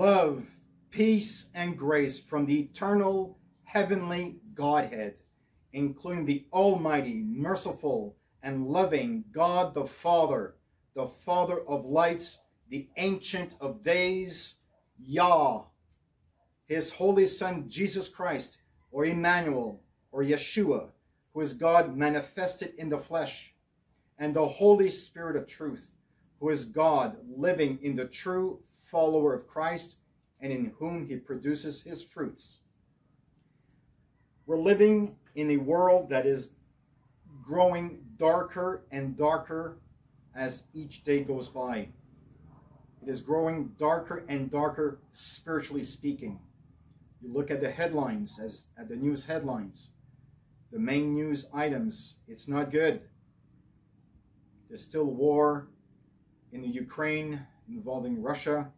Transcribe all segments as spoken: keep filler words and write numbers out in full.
love, peace, and grace from the eternal heavenly Godhead, including the almighty, merciful, and loving God the Father, the Father of lights, the Ancient of Days, YAH, his Holy Son, Jesus Christ, or Immanuel, or Yeshua, who is God manifested in the flesh, and the Holy Spirit of truth, who is God living in the true follower of Christ and in whom he produces his fruits. We're living in a world that is growing darker and darker as each day goes by. It is growing darker and darker, spiritually speaking. You look at the headlines, as at the news headlines, the main news items, it's not good. There's still war in the Ukraine involving Russia.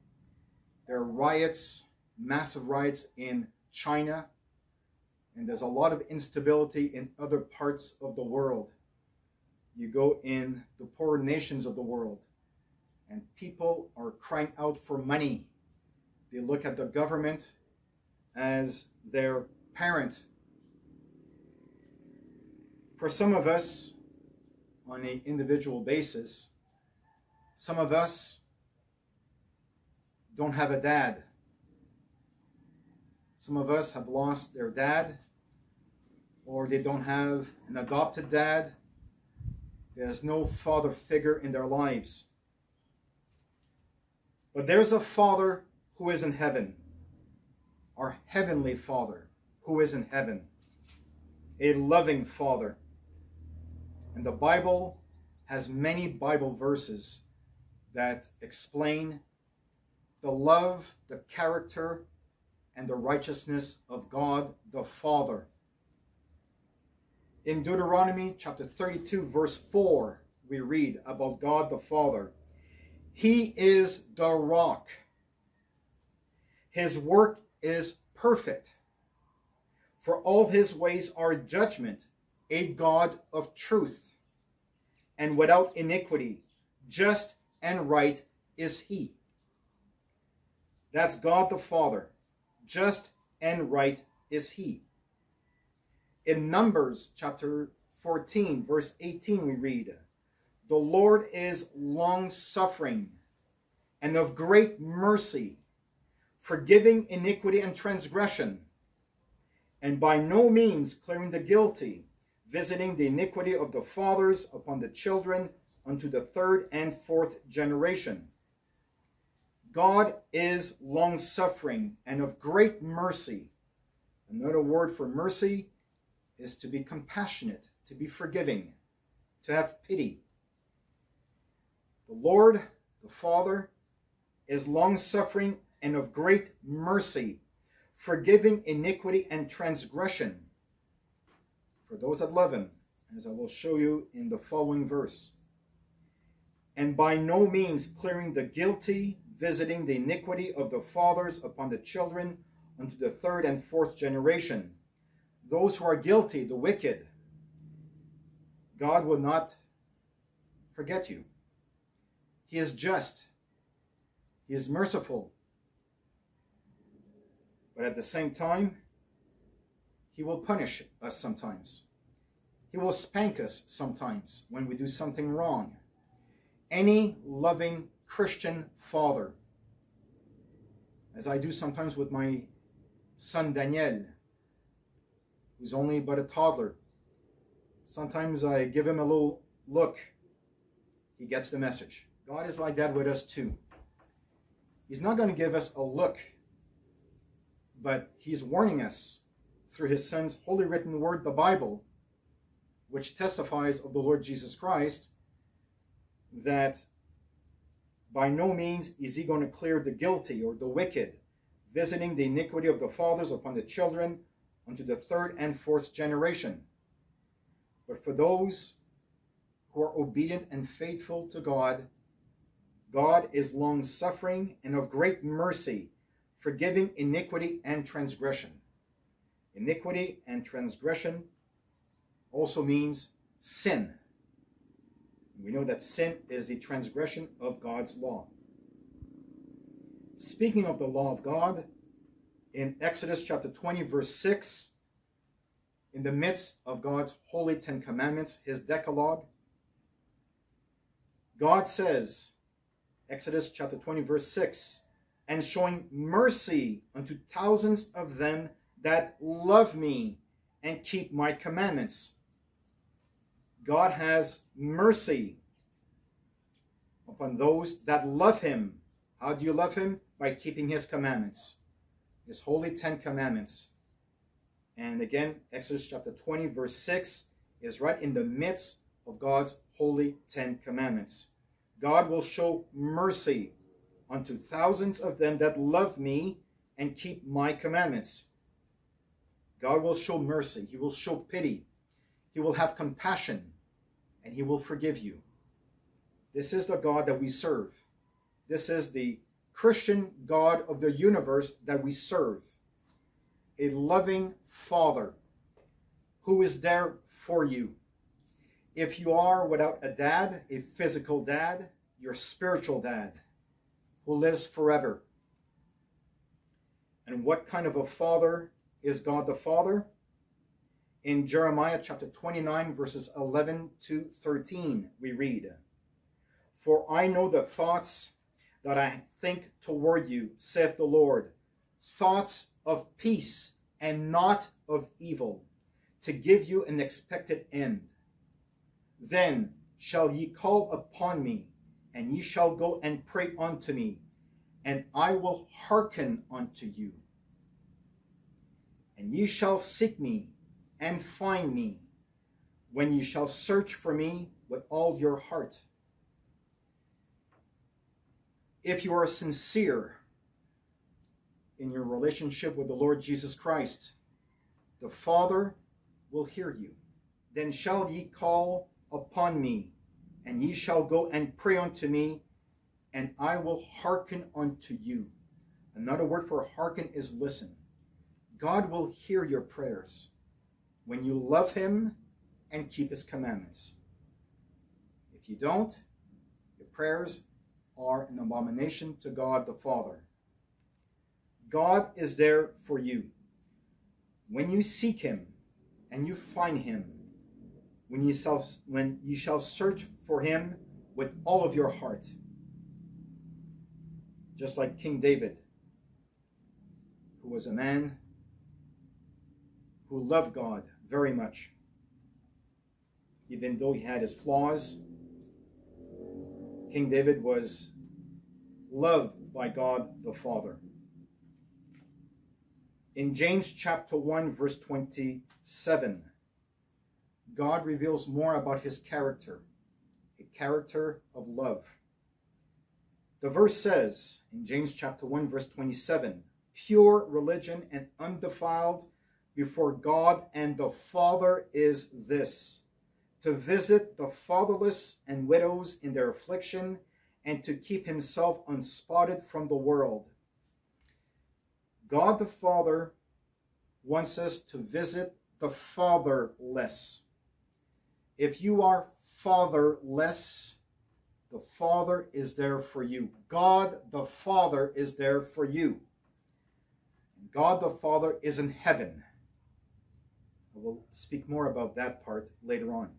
There are riots, massive riots in China. And there's a lot of instability in other parts of the world. You go in the poorer nations of the world, and people are crying out for money. They look at the government as their parent. For some of us, on an individual basis, some of us don't have a dad. Some of us have lost their dad, or they don't have an adopted dad. There's no father figure in their lives. But there's a Father who is in heaven, our heavenly Father who is in heaven, a loving Father. And the Bible has many Bible verses that explain the love, the character, and the righteousness of God the Father. In Deuteronomy chapter thirty-two, verse four, we read about God the Father. He is the rock. His work is perfect. For all his ways are judgment, a God of truth, and without iniquity, just and right is he. That's God the Father. Just and right is he. In Numbers chapter fourteen, verse eighteen, we read, the Lord is long-suffering and of great mercy, forgiving iniquity and transgression, and by no means clearing the guilty, visiting the iniquity of the fathers upon the children unto the third and fourth generation. God is long-suffering and of great mercy. Another word for mercy is to be compassionate, to be forgiving, to have pity. The Lord, the Father, is long-suffering and of great mercy, forgiving iniquity and transgression, for those that love him, as I will show you in the following verse. And by no means clearing the guilty, visiting the iniquity of the fathers upon the children unto the third and fourth generation. Those who are guilty, the wicked, God will not forget you. He is just. He is merciful. But at the same time, he will punish us sometimes. He will spank us sometimes when we do something wrong. Any loving Christian father, as I do sometimes with my son Daniel, who's only but a toddler, sometimes I give him a little look. He gets the message. God is like that with us too. He's not going to give us a look, but he's warning us through his son's holy written word, the Bible, which testifies of the Lord Jesus Christ, that by no means is he going to clear the guilty or the wicked, visiting the iniquity of the fathers upon the children unto the third and fourth generation. But for those who are obedient and faithful to God, God is long-suffering and of great mercy, forgiving iniquity and transgression. Iniquity and transgression also means sin. We know that sin is the transgression of God's law. Speaking of the law of God, in Exodus chapter twenty, verse six, in the midst of God's holy Ten Commandments, his Decalogue, God says, Exodus chapter twenty, verse six, and showing mercy unto thousands of them that love me and keep my commandments. God has mercy upon those that love him. How do you love him? By keeping his commandments, his holy Ten Commandments. And again, Exodus chapter twenty, verse six is right in the midst of God's holy Ten Commandments. God will show mercy unto thousands of them that love me and keep my commandments. God will show mercy. He will show pity. He will have compassion, and he will forgive you. This is the God that we serve. This is the Christian God of the universe that we serve. A loving Father who is there for you. If you are without a dad, a physical dad, your spiritual dad who lives forever. And what kind of a father is God the Father? In Jeremiah chapter twenty-nine, verses eleven to thirteen, we read, "For I know the thoughts that I think toward you, saith the Lord, thoughts of peace and not of evil, to give you an expected end. Then shall ye call upon me, and ye shall go and pray unto me, and I will hearken unto you. And ye shall seek me, and find me, when ye shall search for me with all your heart." If you are sincere in your relationship with the Lord Jesus Christ, the Father will hear you. "Then shall ye call upon me, and ye shall go and pray unto me, and I will hearken unto you." Another word for hearken is listen. God will hear your prayers when you love him and keep his commandments. If you don't, your prayers are an abomination to God the Father. God is there for you. When you seek him and you find him, when you shall, when you shall search for him with all of your heart. Just like King David, who was a man who loved God very much, even though he had his flaws. King David was loved by God the Father. In James chapter one, verse twenty-seven, God reveals more about his character, a character of love. The verse says, in James chapter one, verse twenty-seven, "Pure religion and undefiled before God and the Father is this, to visit the fatherless and widows in their affliction, and to keep himself unspotted from the world." God the Father wants us to visit the fatherless. If you are fatherless, the Father is there for you. God the Father is there for you. God the Father is in heaven. I will speak more about that part later on.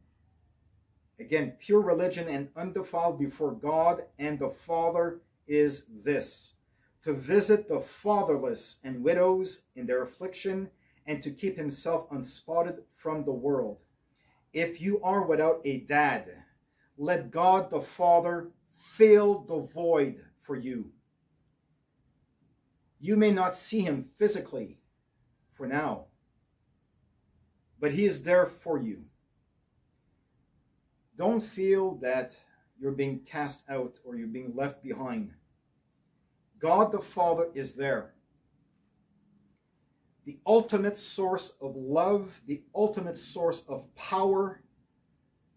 Again, pure religion and undefiled before God and the Father is this, to visit the fatherless and widows in their affliction, and to keep himself unspotted from the world. If you are without a dad, let God the Father fill the void for you. You may not see him physically for now, but he is there for you. Don't feel that you're being cast out or you're being left behind. God the Father is there. The ultimate source of love, the ultimate source of power,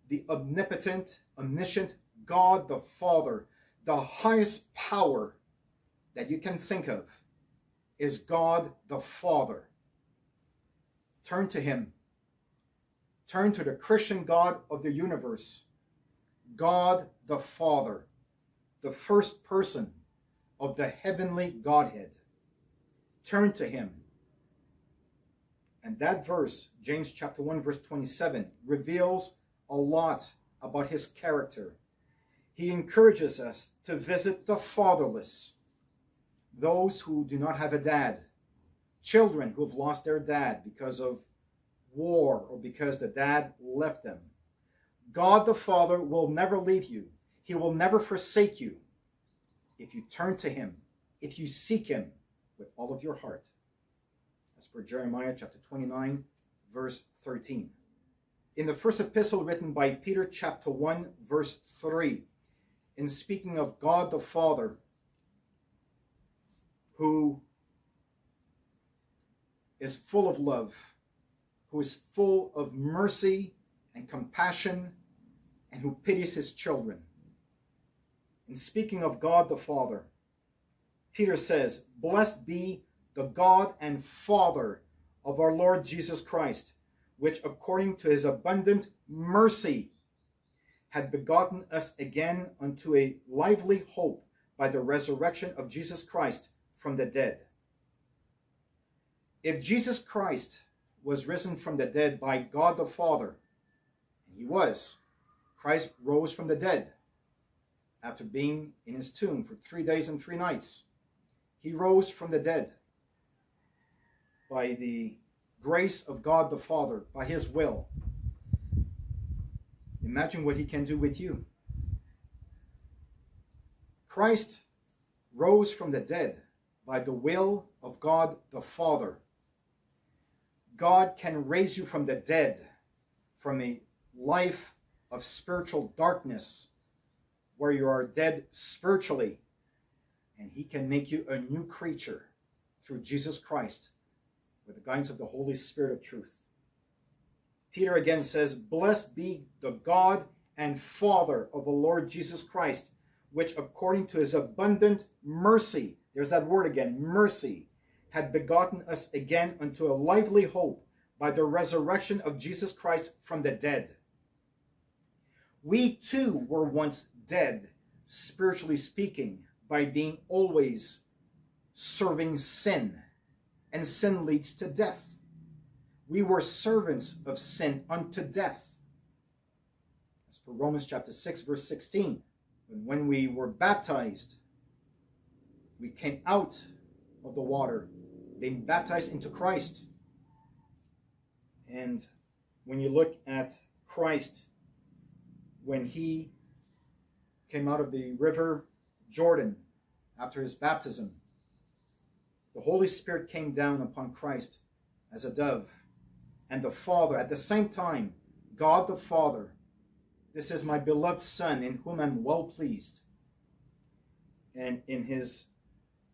the omnipotent, omniscient God the Father, the highest power that you can think of is God the Father. Turn to him. Turn to the Christian God of the universe, God the Father, the first person of the heavenly Godhead. Turn to him. And that verse, James chapter one, verse twenty-seven, reveals a lot about his character. He encourages us to visit the fatherless, those who do not have a dad, children who have lost their dad because of war or because the dad left them. God the Father will never leave you. He will never forsake you if you turn to him, if you seek him with all of your heart. As per Jeremiah chapter twenty-nine, verse thirteen. In the first epistle written by Peter chapter one, verse three, in speaking of God the Father, who is full of love, who is full of mercy and compassion, and who pities his children. In speaking of God the Father, Peter says, "Blessed be the God and Father of our Lord Jesus Christ, which according to his abundant mercy had begotten us again unto a lively hope by the resurrection of Jesus Christ from the dead." If Jesus Christ was risen from the dead by God the Father, and he was, Christ rose from the dead after being in his tomb for three days and three nights. He rose from the dead by the grace of God the Father, by his will. Imagine what he can do with you. Christ rose from the dead by the will of God the Father. God can raise you from the dead, from a life of spiritual darkness, where you are dead spiritually, and he can make you a new creature through Jesus Christ, with the guidance of the Holy Spirit of truth. Peter again says, "Blessed be the God and Father of the Lord Jesus Christ, which according to his abundant mercy," there's that word again, mercy, "had begotten us again unto a lively hope by the resurrection of Jesus Christ from the dead." We too were once dead, spiritually speaking, by being always serving sin. And sin leads to death. We were servants of sin unto death. As per Romans chapter six, verse sixteen, when we were baptized, we came out of the water, being baptized into Christ. And when you look at Christ, when he came out of the river Jordan after his baptism, the Holy Spirit came down upon Christ as a dove, and the Father, at the same time, God the Father, "This is my beloved Son, in whom I'm well pleased." And in his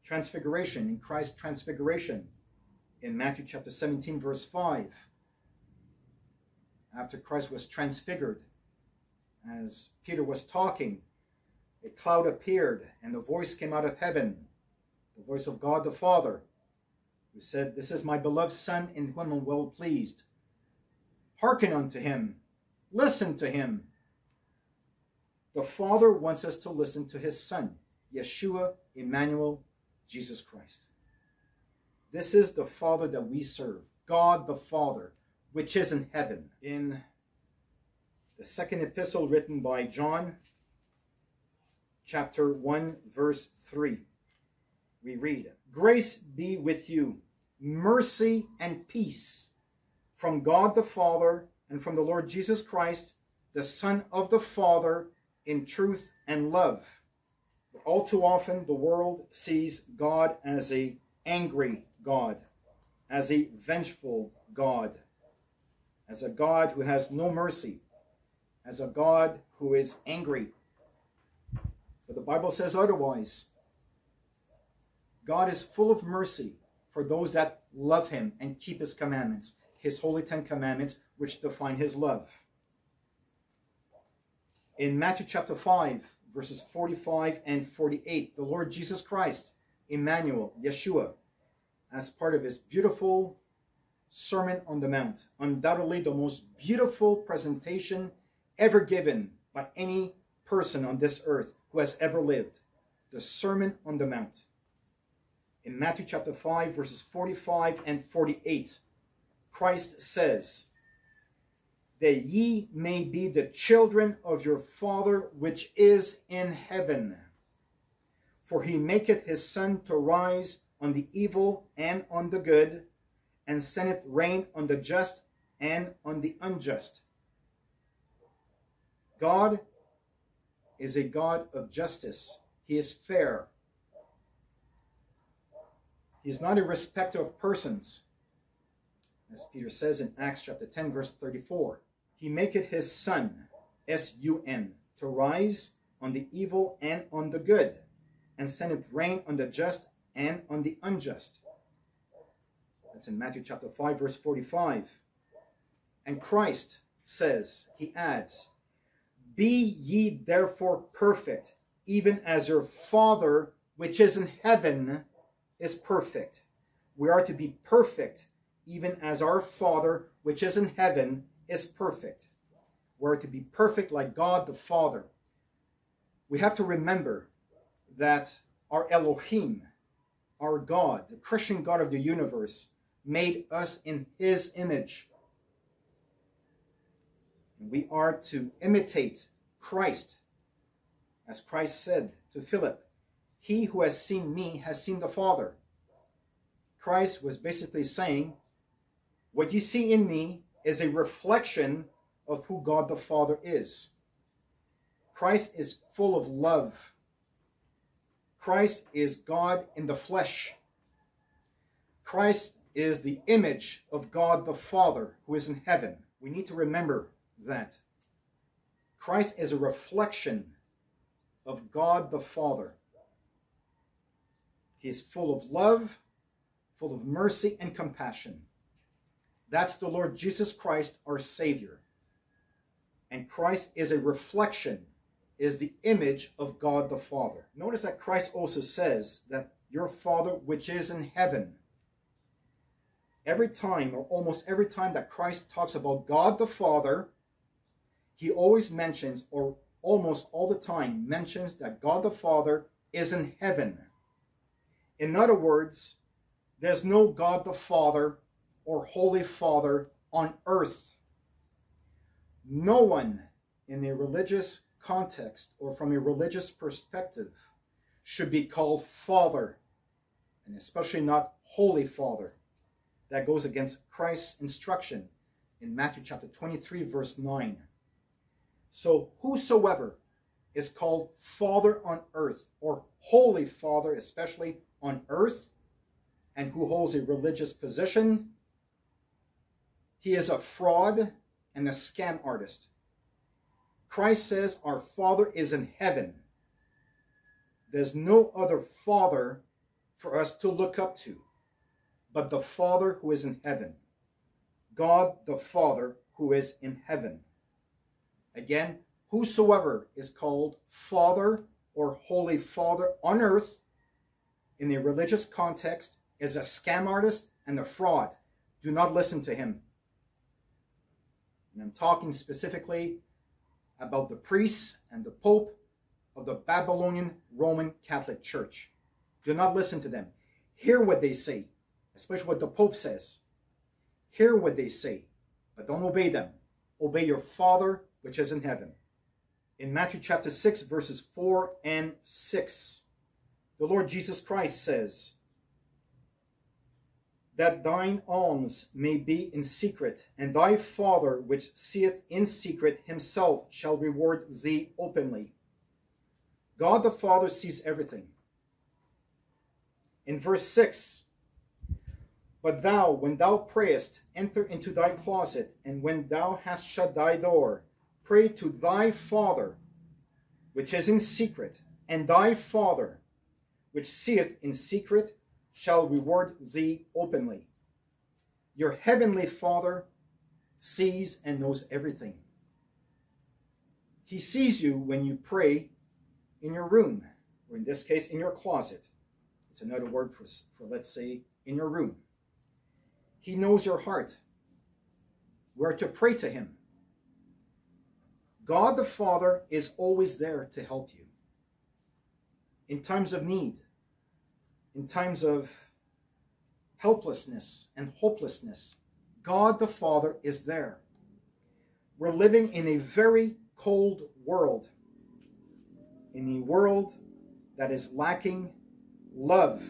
transfiguration, in Christ's transfiguration, in Matthew chapter seventeen, verse five, after Christ was transfigured, as Peter was talking, a cloud appeared, and a voice came out of heaven, the voice of God the Father, who said, "This is my beloved Son, in whom I'm well pleased. Hearken unto him. Listen to him." The Father wants us to listen to his Son, Yeshua, Immanuel, Jesus Christ. This is the Father that we serve, God the Father, which is in heaven. In the second epistle written by John, chapter one, verse three, we read, "Grace be with you, mercy and peace, from God the Father and from the Lord Jesus Christ, the Son of the Father, in truth and love." But all too often, the world sees God as an angry God, as a vengeful God, as a God who has no mercy, as a God who is angry. But the Bible says otherwise. God is full of mercy for those that love him and keep his commandments, his holy Ten Commandments, which define his love. In Matthew chapter five, verses forty-five and forty-eight, the Lord Jesus Christ, Immanuel, Yeshua, as part of his beautiful Sermon on the Mount, undoubtedly the most beautiful presentation ever given by any person on this earth who has ever lived, the Sermon on the Mount. In Matthew chapter five, verses forty-five and forty-eight, Christ says, that ye may be the children of your Father which is in heaven. For he maketh his sun to rise on the evil and on the good, and sendeth rain on the just and on the unjust. God is a God of justice. He is fair. He is not a respecter of persons. As Peter says in Acts chapter ten, verse thirty-four, he maketh his sun, S U N, to rise on the evil and on the good, and sendeth rain on the just and on the unjust. That's in Matthew chapter five, verse forty-five. And Christ says, he adds, be ye therefore perfect, even as your Father, which is in heaven, is perfect. We are to be perfect, even as our Father, which is in heaven, is perfect. We are to be perfect like God the Father. We have to remember that our Elohim, our God, the Christian God of the universe, made us in his image. We are to imitate Christ. As Christ said to Philip, he who has seen me has seen the Father. Christ was basically saying, what you see in me is a reflection of who God the Father is. Christ is full of love. Christ is God in the flesh. Christ is the image of God the Father who is in heaven. We need to remember that. Christ is a reflection of God the Father. He is full of love, full of mercy and compassion. That's the Lord Jesus Christ, our Savior. And Christ is a reflection, is the image of God the Father. Notice that Christ also says that your Father which is in heaven. Every time, or almost every time that Christ talks about God the Father, he always mentions, or almost all the time mentions, that God the Father is in heaven. In other words, there's no God the Father or Holy Father on earth. No one in a religious context or from a religious perspective should be called Father, and especially not Holy Father. That goes against Christ's instruction in Matthew chapter twenty-three, verse nine. So whosoever is called Father on earth, or Holy Father especially on earth, and who holds a religious position, he is a fraud and a scam artist. Christ says our Father is in heaven. There's no other Father for us to look up to but the Father who is in heaven. God the Father who is in heaven. Again, whosoever is called Father or Holy Father on earth in a religious context is a scam artist and a fraud. Do not listen to him. And I'm talking specifically about the priests and the Pope of the Babylonian Roman Catholic Church. Do not listen to them. Hear what they say, especially what the Pope says. Hear what they say, but don't obey them. Obey your Father which is in heaven. In Matthew chapter six, verses four and six, the Lord Jesus Christ says, that thine alms may be in secret, and thy Father which seeth in secret himself shall reward thee openly. God the Father sees everything. In verse six, but thou, when thou prayest, enter into thy closet, and when thou hast shut thy door, pray to thy Father which is in secret, and thy Father which seeth in secret shall reward thee openly. Your heavenly Father sees and knows everything. He sees you when you pray in your room, or in this case, in your closet. It's another word for, for let's say, in your room. He knows your heart. We're to pray to him. God the Father is always there to help you. in times of need, in times of helplessness and hopelessness, God the Father is there. We're living in a very cold world, in a world that is lacking love,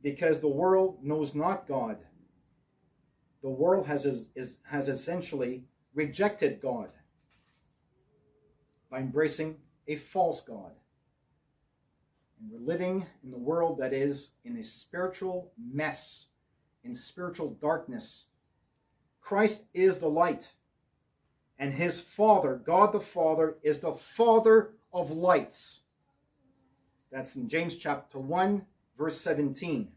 because the world knows not God. The world has, is, has essentially rejected God by embracing a false God. And we're living in a world that is in a spiritual mess, in spiritual darkness. Christ is the light, and his Father, God the Father, is the Father of lights. That's in James chapter one, verse seventeen.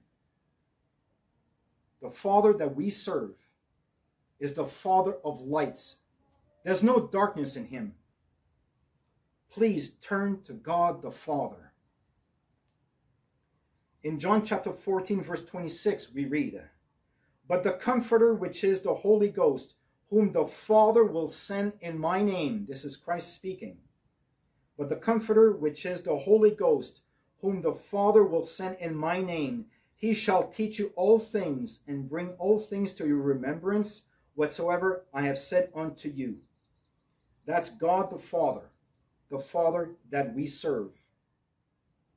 The Father that we serve is the Father of lights. There's no darkness in him. Please turn to God the Father. In John chapter fourteen, verse twenty-six, we read, "But the Comforter, which is the Holy Ghost, whom the Father will send in my name." This is Christ speaking. "But the Comforter, which is the Holy Ghost, whom the Father will send in my name, he shall teach you all things, and bring all things to your remembrance, whatsoever I have said unto you." That's God the Father, the Father that we serve.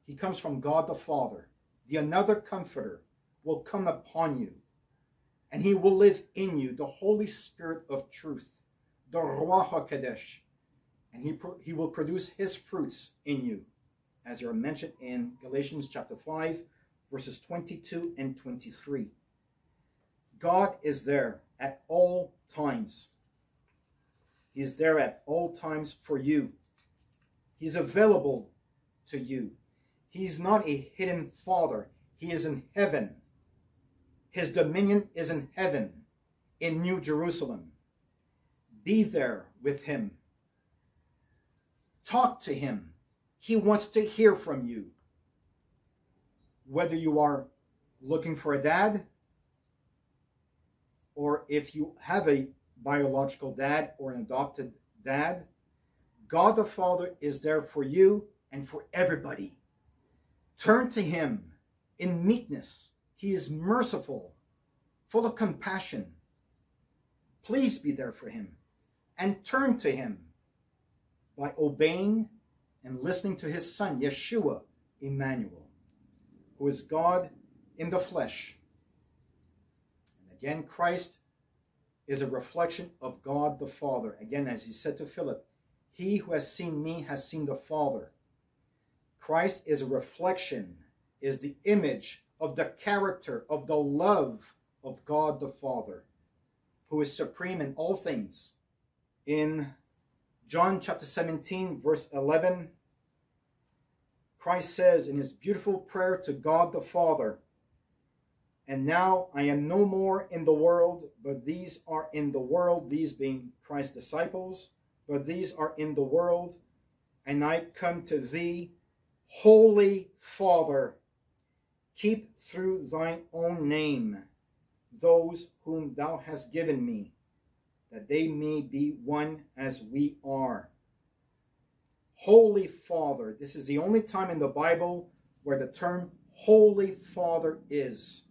He comes from God the Father. The another Comforter will come upon you, and he will live in you, the Holy Spirit of truth, the Ruach HaKodesh, and he, he will produce his fruits in you, as you are mentioned in Galatians chapter five, verses twenty-two and twenty-three. God is there at all times. He is there at all times for you. He's available to you. He's not a hidden Father. He is in heaven. His dominion is in heaven, in New Jerusalem. Be there with him. Talk to him. He wants to hear from you. Whether you are looking for a dad, or if you have a biological dad or an adopted dad, God the Father is there for you and for everybody. Turn to him in meekness. He is merciful, full of compassion. Please be there for him and turn to him by obeying and listening to his Son, Yeshua, Immanuel, who is God in the flesh. And again, Christ is a reflection of God the Father. Again, as he said to Philip, "He who has seen me has seen the Father." Christ is a reflection, is the image of the character, of the love of God the Father, who is supreme in all things. In John chapter seventeen, verse eleven, Christ says in his beautiful prayer to God the Father, "And now I am no more in the world, but these are in the world," these being Christ's disciples, "but these are in the world, and I come to thee, Holy Father, keep through thine own name those whom thou hast given me, that they may be one as we are." Holy Father. This is the only time in the Bible where the term Holy Father is.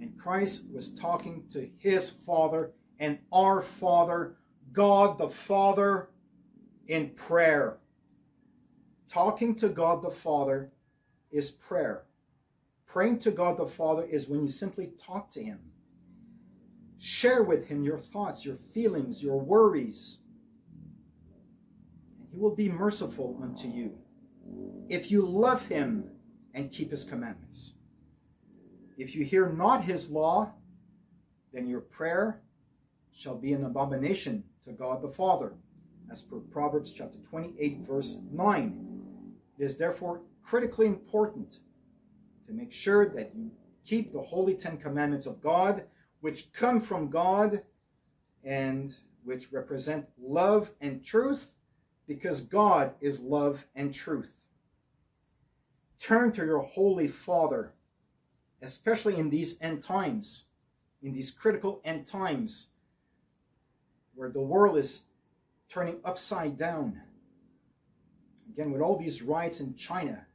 And Christ was talking to his Father and our Father, God the Father, in prayer. Talking to God the Father is prayer. Praying to God the Father is when you simply talk to him. Share with him your thoughts, your feelings, your worries. He will be merciful unto you if you love him and keep his commandments. If you hear not his law, then your prayer shall be an abomination to God the Father, as per Proverbs chapter twenty-eight, verse nine. It is therefore critically important to make sure that you keep the holy Ten Commandments of God, which come from God and which represent love and truth, because God is love and truth. Turn to your Holy Father, especially in these end times, in these critical end times, where the world is turning upside down. Again, with all these riots in China,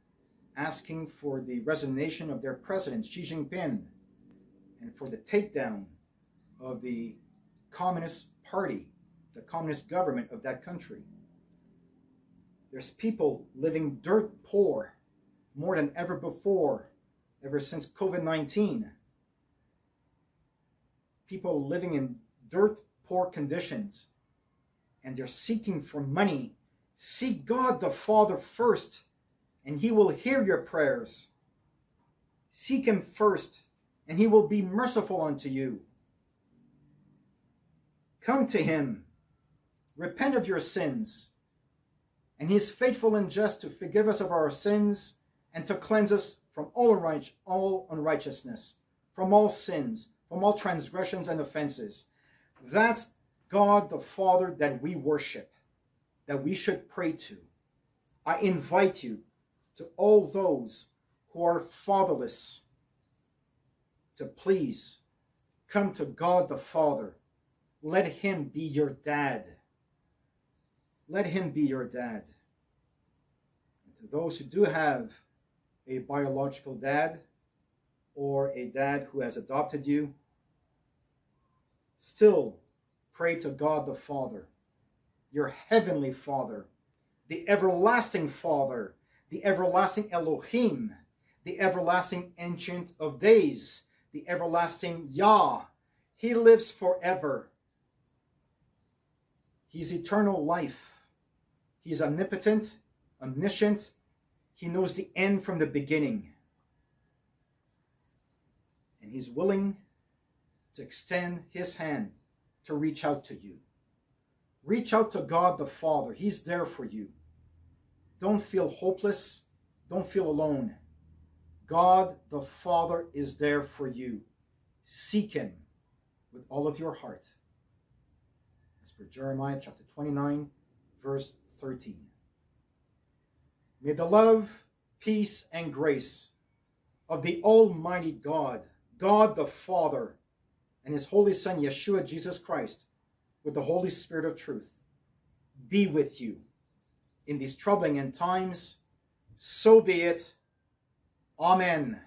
asking for the resignation of their president, Xi Jinping, and for the takedown of the Communist Party, the Communist government of that country. There's people living dirt poor more than ever before, ever since COVID nineteen. People living in dirt poor conditions, and they're seeking for money. Seek God the Father first, and He will hear your prayers. Seek Him first, and He will be merciful unto you. Come to Him, repent of your sins, and He is faithful and just to forgive us of our sins and to cleanse us from all unrighteousness, from all sins, from all transgressions and offenses. That's God the Father that we worship, that we should pray to. I invite you, to all those who are fatherless, to please come to God the Father. Let Him be your dad. Let Him be your dad. And to those who do have a biological dad or a dad who has adopted you, still pray to God the Father, your heavenly Father, the everlasting Father, the everlasting Elohim, the everlasting Ancient of Days, the everlasting YAH. He lives forever. He's eternal life. He's omnipotent, omniscient. He knows the end from the beginning. And He's willing to extend His hand to reach out to you. Reach out to God the Father. He's there for you. Don't feel hopeless. Don't feel alone. God the Father is there for you. Seek Him with all of your heart. As per Jeremiah chapter twenty-nine, verse thirteen. May the love, peace, and grace of the Almighty God, God the Father, and His Holy Son, Yeshua Jesus Christ, with the Holy Spirit of truth, be with you. In these troubling end times, so be it. Amen.